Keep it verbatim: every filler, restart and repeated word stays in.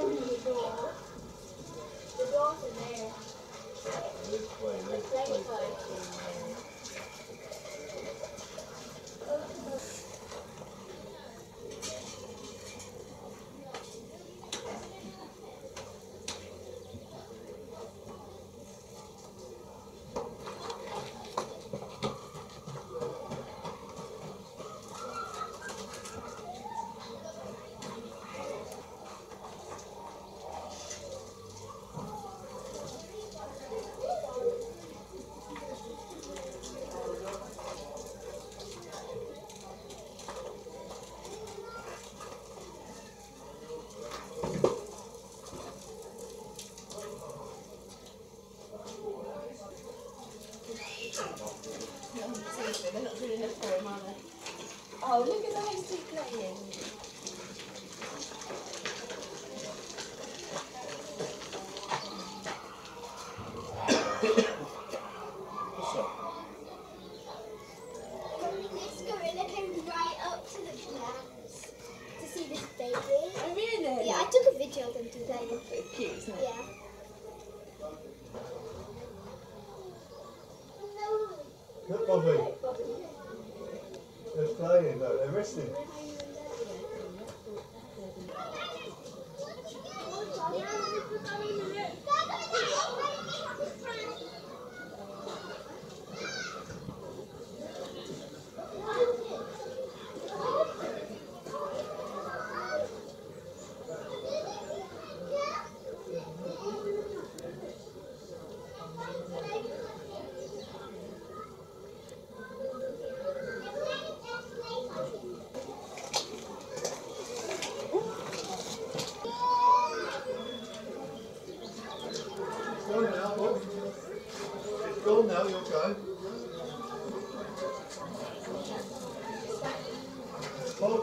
open the door. The doors are there. This way, this way. This way. They're not doing enough for him, are they? Oh, look at that, he's still playing. What's up? When this gorilla came right up to the plants to see this baby. Oh, really? Yeah, I took a video of them today. It's cute, isn't it? Yeah. Look, Bobby. They're playing, though. They're resting. Now you'll go. Bob.